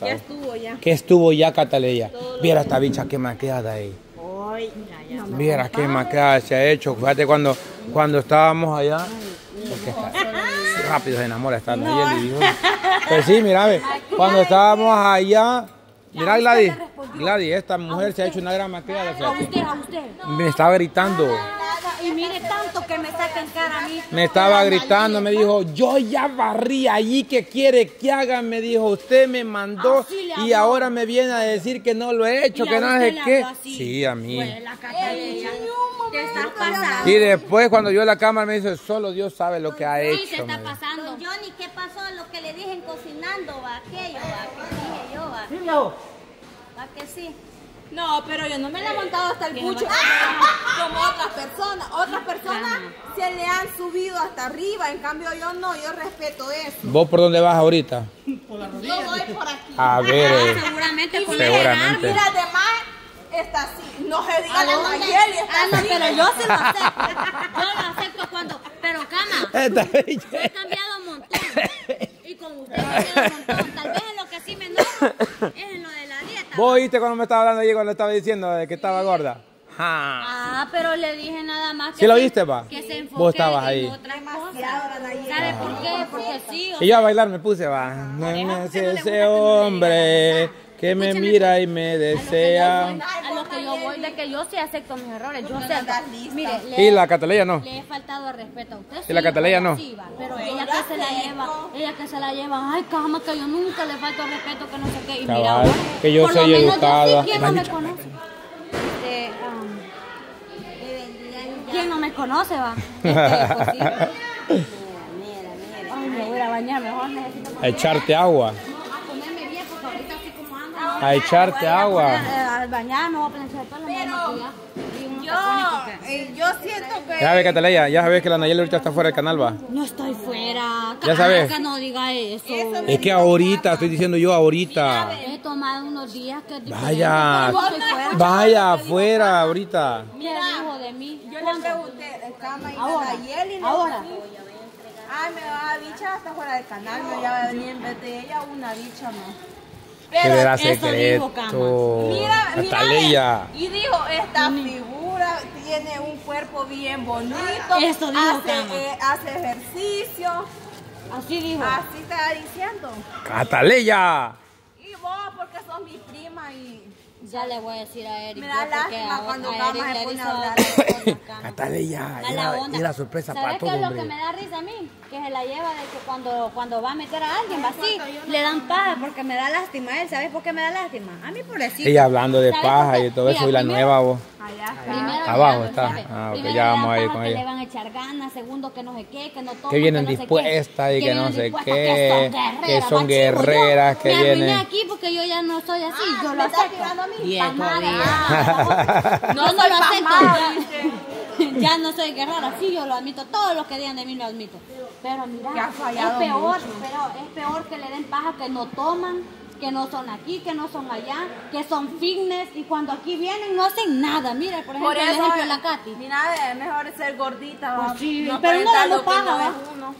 Ya estuvo ya. Que estuvo ya, Cataleya. Viera esta bicha que maqueada ahí. Ay, ya, ya. Viera qué maqueada se ha hecho. Fíjate cuando estábamos allá. Porque está, rápido se enamora esta Nayeli. No. Pues sí, mira, ve. Cuando estábamos allá. Mira, Gladys, esta mujer se ha hecho una gran maqueada. A usted. Me estaba gritando. Y mire tanto que me saca en cara a mí. Me estaba gritando, me dijo, yo ya barrí allí, ¿qué quiere que haga? Me dijo, usted me mandó y ahora me viene a decir que no lo he hecho, que no sé qué. Sí, a mí. Y después cuando yo la cámara me dice, solo Dios sabe lo que ha hecho. Sí, se está pasando. Johnny, ¿qué pasó? Lo que le dije en cocinando, va, aquello, va, que dije yo, va. Va que sí. No, pero yo no me la he montado hasta el cucho como otras personas. Otras personas se le han subido hasta arriba, en cambio yo no, yo respeto eso. ¿Vos por dónde vas ahorita? Por la rodilla. Yo voy por aquí. A ver. Seguramente por la rodilla. Mira, además está así. No se diga la Nayeli, está así. Pero yo sí lo acepto. Yo lo acepto cuando. Pero cama, yo he cambiado un montón. Y con usted he cambiado un montón. Tal vez en lo que sí me enojo es en lo de la dieta. ¿Vos oíste cuando me estaba hablando ayer cuando le estaba diciendo de que estaba gorda? Ja. Ah, pero le dije nada más que... ¿Sí lo viste, pa? Que se enfoque. Vos estabas en ahí. ¿Sabes por qué? Porque sí. Y yo a bailar me puse, va. No es ese hombre que me mira y me desea. A lo que yo voy, de que yo sí acepto mis errores. Yo acepto. Mire, y la Cataleya no. Le he faltado el respeto a usted. Y la Cataleya no. Pero ella que se la lleva. Ay, cama, que yo nunca le falto el respeto, que no sé qué. Y mira, que yo soy educada. ¿Quién no me conoce? ¿Quién no me conoce, va? Mira. Ay, me voy a bañar, mejor necesito... A echarte agua. A comerme bien, porque ahorita estoy como ando. A echarte agua. Al bañar me voy a planchar todo el mundo. Yo siento que... Ya ves, Cataleya, ya sabes que la Nayeli ahorita está fuera del canal, va. No estoy fuera. Ya sabes. Que no diga eso. Es que ahorita, estoy diciendo yo ahorita. He tomado unos días que... Vaya. Vaya, afuera ahorita. Mira, hijo de mí. Yo le pregunté, el cama y la Nayeli. Ahora. Ay, me va a bicha hasta fuera del canal. No, ya va a venir en vez de ella una bicha más. Pero era secreto. Cataleya. Y dijo, esta figura tiene un cuerpo bien bonito. Eso dijo, hace ejercicio. Así dijo. Así estaba diciendo. Cataleya. Y vos, porque sos mi prima y... Ya le voy a decir a Eric. Me da lástima cuando Gama se pone a hablar. Cataleya, y la sorpresa para todo. ¿Sabes qué es lo que me da risa a mí? Que se la lleva de que cuando va a meter a alguien, va así, le dan paja porque me da lástima a él. ¿Sabes por qué me da lástima? A mí por decir. Ella hablando de paja y todo eso, y la nueva vos. Allá abajo está. Ah, ok, ya vamos a ir con ella. Le van a echar ganas, segundo que no sé qué, que no toman. Que vienen dispuestas y que no sé qué. Que son guerreras, que vienen. Me arruiné aquí porque yo ya no soy así, yo lo acepto. No, no lo acepto. Ya no soy guerrera, sí, yo lo admito. Todos los que digan de mí lo admito. Pero mira, es peor que le den paja, que no toman, que no son aquí, que no son allá, que son fitness y cuando aquí vienen no hacen nada. Mira, por ejemplo, la Katy. Mira, es mejor ser gordita. Pues sí, no, pero no damos paja.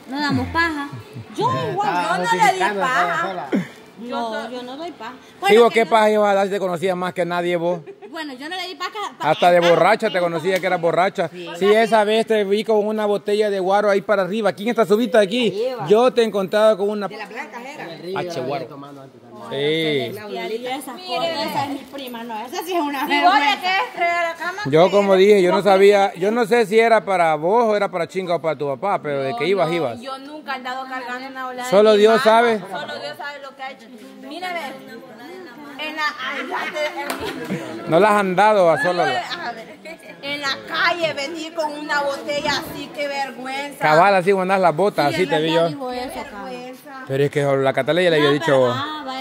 No damos paja. Yo igual, yo no le di paja. No, yo no doy paja. Bueno, digo, ¿qué paja ibas a dar si te conocías más que nadie vos? Bueno, yo no le di paja. Hasta de borracha te conocía que eras borracha. Sí, sí, esa vez te vi con una botella de guaro ahí para arriba. ¿Quién está subida aquí? Yo te he encontrado con una... De la blanca era. H guaro. Sí. Esa es mi prima, no, esa sí es una vergüenza. Yo como dije, yo no sabía, yo no sé si era para vos o era para chinga o para tu papá, pero de que ibas. Yo nunca he andado cargando una ola de... Solo Dios sabe. Solo Dios sabe lo que ha hecho. Mírame. No las han dado a solo. En la calle venir con una botella así, qué vergüenza. Cabal, así cuando andas las botas, así te vi yo. Pero es que la Cataleya le había dicho vos.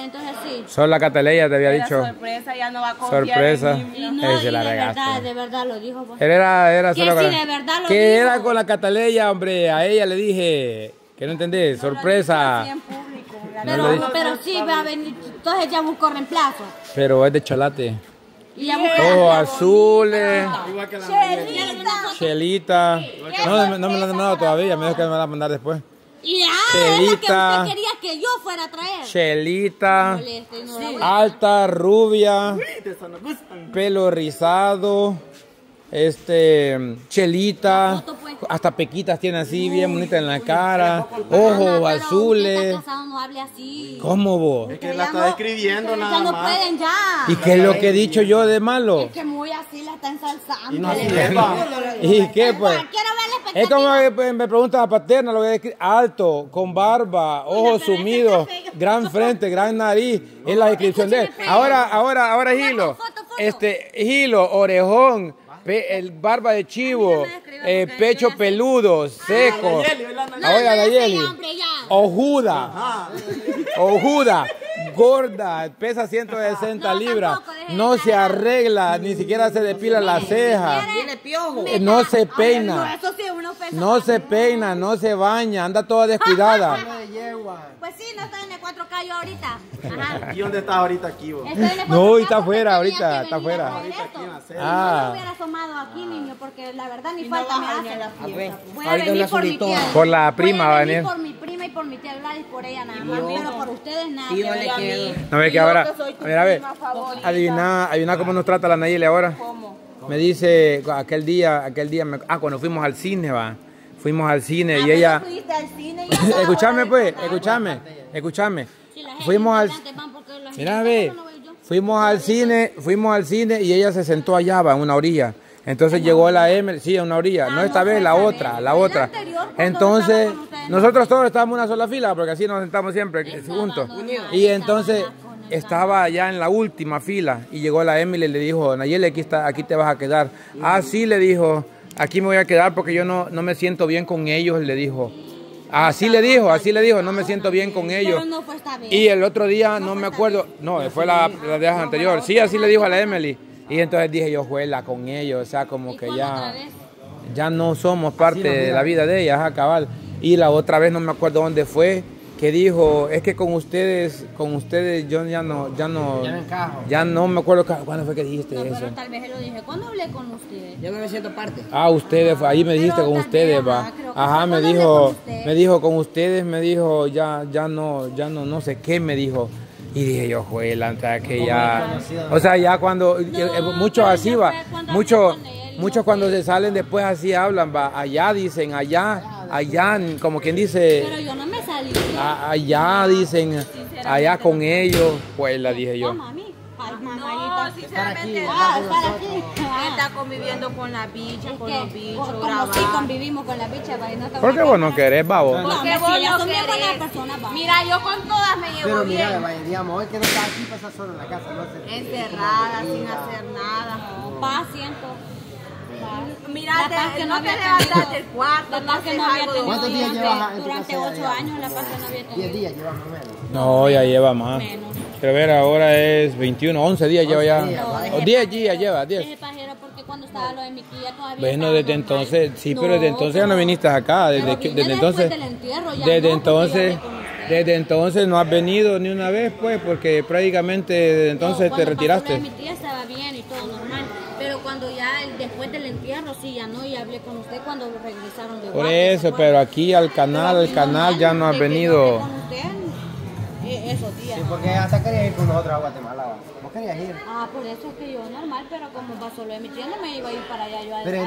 Entonces sí. Solo la Cataleya te había dicho. Sorpresa, ya no va a confiar. Sorpresa. Y no, y de verdad lo dijo. Él era solo. Que si de verdad lo dijo. Que era con la Cataleya, hombre. A ella le dije. Que no entendés. Sorpresa. Pero sí va a venir. Entonces ya buscó reemplazo. Pero es de chocolate. Ojos azules. Chelita. No me la han mandado todavía. Me dijo que me la van a mandar después. Yeah, Chelita, es la que usted quería que yo fuera a traer. Chelita, no moleste, no sí. Alta, rubia, pelo rizado, Chelita, foto, pues. Hasta pequitas tiene así, bien bonita en la cara, ojos azules. No hable así. ¿Cómo vos? Es que la está describiendo nada más. Ya no pueden ya. ¿Y qué es lo que he dicho yo de malo? Es que muy así la está ensalzando. ¿Y no qué pues? Es como que me pregunta la paterna, lo que es alto, con barba, ojos sumidos, gran frente, gran nariz, es la descripción de él. Ahora Jilo, Jilo, orejón, barba de chivo, pecho peludo, seco. Ahora Nayeli, ojuda, ojuda, gorda, pesa 160 libras, no se arregla, ni siquiera se depila la ceja, no se peina. No se peina, no se baña, anda toda descuidada. Pues sí, no está en el 4K yo ahorita. Ajá. ¿Y dónde está ahorita aquí vos? No, está afuera, ahorita, está afuera. No me hubiera asomado aquí, niño, porque la verdad ni falta me hace. Voy a venir por mi tía. Por la prima va a venir. Por mi prima y por mi tía Gladys, por ella nada más, pero por ustedes nada. No ve que ahora, mira, a ver, adivina cómo nos trata la Nayeli ahora. Me dice, aquel día, cuando fuimos al cine, va, fuimos al cine y ella... Escúchame, fuimos al cine y ella se sentó allá, va, en una orilla. Entonces llegó la Emely, sí, a una orilla, no esta vez, la otra. Entonces, nosotros todos estábamos en una sola fila, porque así nos sentamos siempre, juntos. Y entonces... Estaba allá en la última fila y llegó la Emely y le dijo, Nayeli, aquí te vas a quedar. Ah, sí, le dijo, aquí me voy a quedar porque yo no me siento bien con ellos, le dijo. Así le dijo, no me siento bien con ellos. Y el otro día, no me acuerdo, no, fue la vez anterior. Sí, así le dijo a la Emely. Y entonces dije, yo juela con ellos, o sea, como que ya no somos parte de la vida de ellas, cabal. Y la otra vez, no me acuerdo dónde fue, que dijo, es que con ustedes yo ya no me acuerdo cuándo fue que dijiste eso. Pero tal vez lo dije, ¿cuándo hablé con ustedes? Yo no me siento parte. Ah, ustedes, ahí me dijiste con ustedes, va. Ajá, me dijo con ustedes, me dijo, ya no, no sé qué me dijo. Y dije yo, juela, que ya, o sea, ya cuando, muchos así va, muchos cuando se salen después así hablan, va, allá dicen, allá, como quien dice... Pero yo no me salí. Allá dicen, allá con ellos, pues la dije yo. No, sinceramente, está conviviendo con la bicha, con los bichos. Sí, convivimos con la bicha, no. ¿Por qué vos no querés, babo? Porque vos no querés. Mira, yo con todas me llevo bien. Pero mira, digamos, es que no está aquí, pasa solo en la casa. Encerrada, sin hacer nada. Paz, siento. Mira, que no te levantas del cuarto, la paz que no había tenido ¿cuántos días llevas durante 8 años? La paz que no había tenido. 10 días lleva más o menos. No, ya lleva más. Menos. Pero a ver, ahora es 21, 11 días lleva ya. 10 días lleva, 10. Dejé pajero porque cuando estaba lo de mi tía todavía. Bueno, desde entonces, sí, pero desde entonces ya no viniste acá. Desde entonces, desde entonces no has venido ni una vez, pues, porque prácticamente desde entonces te retiraste. Mi tía estaba bien y todo normal. Pero cuando ya, después del entierro, sí, ya no, y hablé con usted cuando regresaron de vuelta. Por eso, pero aquí al canal ya no has venido. Esos días. Sí, porque hasta querías ir con nosotros a Guatemala. ¿Vos querías ir? Ah, por eso es que yo normal, pero como va solo de mi tía, no me iba a ir para allá yo a pero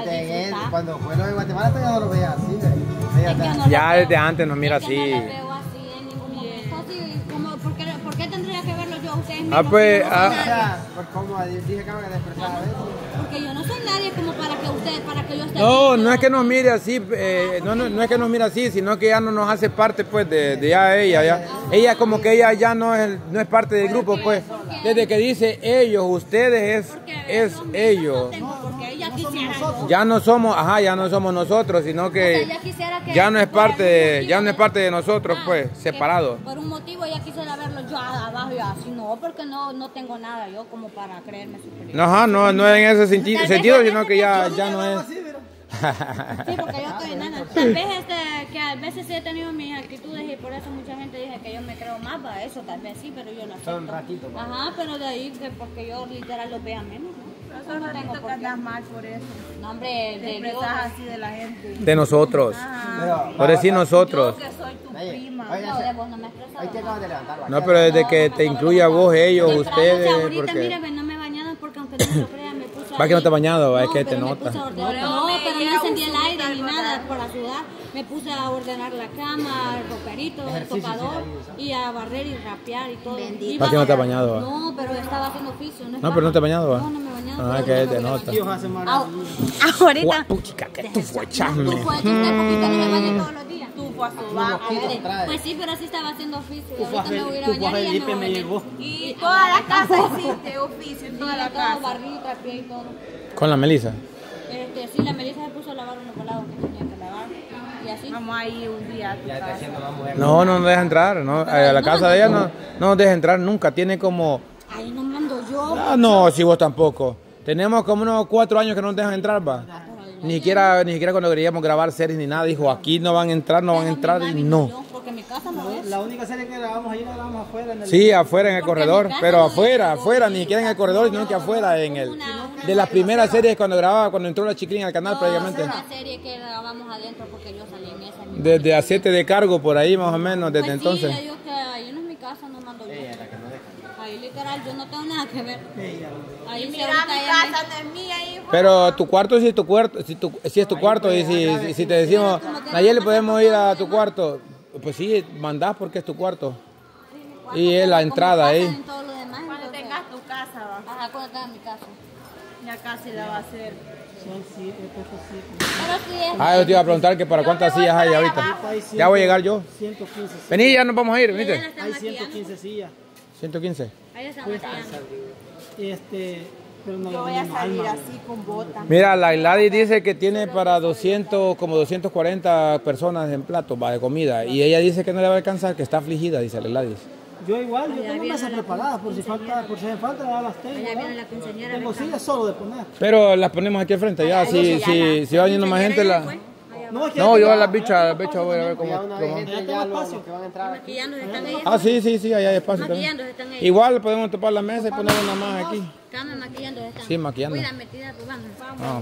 cuando fue lo de Guatemala, ya no lo veía así. Ya desde antes nos mira así. No lo veo así en ningún momento. Sí, como, ¿por qué tendría que verlo yo a ustedes mismos? Ah, pues... como dije que me había expresado a veces. Porque yo no soy nadie como para que usted, para que yo esté... No, no es que nos mire así, no es que nos mire así, sino que ya no nos hace parte, pues, de ya ella. Ella como que ella ya no es parte del grupo, pues. Desde que dice ellos, ustedes, es ellos. Ya no somos, ya no somos nosotros, sino que ya no es parte de nosotros, pues, separados. Por un motivo ella quisiera verlo yo abajo y así, no, porque no tengo nada yo como para creerme superior. Ajá, no en ese sentido, sino que ya no es. Sí, porque yo estoy nana. Tal vez que a veces sí he tenido mis actitudes y por eso mucha gente dice que yo me creo más para eso, tal vez sí, pero yo no. Son ratitos. Ajá, pero de ahí, porque yo literal los veo menos, ¿no? Nosotros no tengo por qué mal por eso. No, hombre, te expresas así de la gente. De nosotros. Por decir nosotros. Yo que soy tu prima. Oye, no, de vos no me expresas. Ahí te acabas de levantar. No, pero desde que te incluya vos, ellos, ustedes. Ahorita, mira, no me he bañado porque aunque no me lo crean, me puso. Va que no te has bañado, va, es que te nota. Sentí el aire ni nada por la ciudad, me puse a ordenar la cama, el roperito, el tocador y a barrer y rapear y todo. ¿Para qué no te has bañado? No, pero estaba haciendo oficio. No, pero no te has bañado. No, no me he bañado. Ah, que te nota. Ahorita. Tú fue chame. Tú fue no me bañé todos los días. Tú fue a sobar. Pues sí, pero sí estaba haciendo oficio. Ahorita me voy a ir a bañar y ya me voy. Y toda la casa hiciste oficio, en toda la casa. Barrí y rapeé y todo. ¿Con la Melissa? Sí, la Melissa se puso a lavar unos volados que tenía que lavar y así. Vamos a ir un día a tu casa. No, no nos deja entrar, no, a la casa de ella no nos deja entrar nunca, tiene como... Ahí no mando yo. Ah, no, si vos tampoco. Tenemos como unos 4 años que no nos dejan entrar, va. Ni siquiera cuando queríamos grabar series ni nada, dijo, aquí no van a entrar, no van a entrar, y no. Porque mi casa no es. La única serie que grabamos ahí la grabamos afuera. Sí, afuera en el corredor, pero afuera, ni siquiera en el corredor, sino que afuera en el... De las primeras series cuando grababa, cuando entró la Chiquilín al canal, prácticamente. Esa es la serie que grabamos adentro porque yo salí en esa. Desde a 7 de cargo, por ahí más o menos, desde pues sí, entonces. Sí, yo que ahí no es mi casa, no mando yo. Ahí literal, yo no tengo nada que ver. Ahí mira, mi casa no es mía. Pero tu cuarto, si es tu cuarto, si es tu cuarto, y si te decimos, Nayeli, podemos ir a tu cuarto, pues sí, mandás porque es tu cuarto. Y es la entrada ahí. Cuando tengas tu casa, va. Ajá, cuando tengas mi casa. Ya casi la va a hacer. Son 7, 8, 7. Ah, yo te iba a preguntar que para cuántas sillas hay ahorita. Ya voy a llegar yo. 115. Vení, ya nos vamos a ir, venite. Hay 115 sillas. 115. Ahí están matando. Pero no yo voy a salir así con botas. Mira, la Gladys dice que tiene para 200, como 240 personas en platos de comida. Y ella dice que no le va a alcanzar, que está afligida, dice la Gladis. Yo igual, yo tengo mesas preparadas, por si hace falta, las tengo. Tengo sillas solo de poner. Pero las ponemos aquí al frente, ya, si va viniendo más gente, la... No, yo a las bichas voy a ver cómo... Ya tengo espacio. Ah, sí, allá hay espacio también. Igual podemos topar la mesa y poner una más aquí. Estaban maquillando. Sí, maquillando.